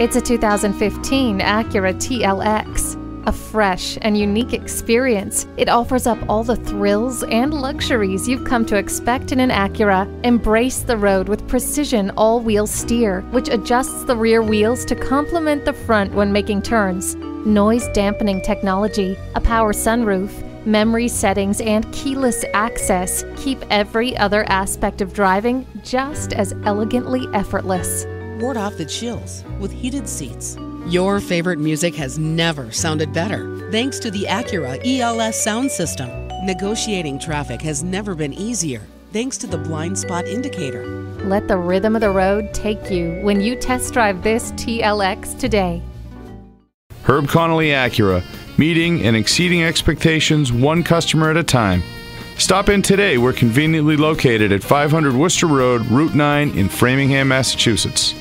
It's a 2015 Acura TLX, a fresh and unique experience. It offers up all the thrills and luxuries you've come to expect in an Acura. Embrace the road with precision all-wheel steer, which adjusts the rear wheels to complement the front when making turns. Noise-dampening technology, a power sunroof, memory settings and keyless access keep every other aspect of driving just as elegantly effortless. Ward off the chills with heated seats. Your favorite music has never sounded better thanks to the Acura ELS sound system. Negotiating traffic has never been easier thanks to the blind spot indicator. Let the rhythm of the road take you when you test drive this TLX today. Herb Connolly Acura, meeting and exceeding expectations one customer at a time. Stop in today. We're conveniently located at 500 Worcester Road, Route 9 in Framingham, Massachusetts.